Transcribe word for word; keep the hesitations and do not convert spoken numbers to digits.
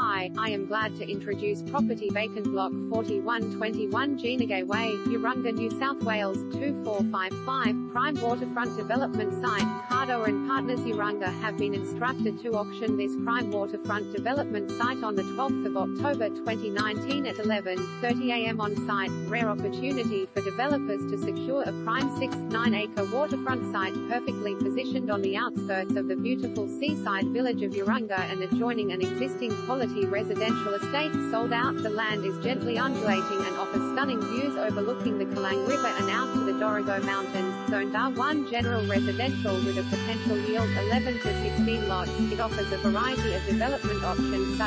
Hi, I am glad to introduce property vacant block forty-one twenty-one Giinagay Way, Urunga, New South Wales, two four five five, prime waterfront development site. Cardo and Partners Urunga have been instructed to auction this prime waterfront development site on the twelfth of October twenty nineteen at eleven thirty a m on site. Rare opportunity for developers to secure a prime six point nine acre waterfront site perfectly positioned on the outskirts of the beautiful seaside village of Urunga and adjoining an existing quality residential estate. Sold out. The land is gently undulating and offers stunning views overlooking the Kalang River and out to the Dorigo Mountains. Zoned R one general residential with a potential yield eleven to sixteen lots. It offers a variety of development options such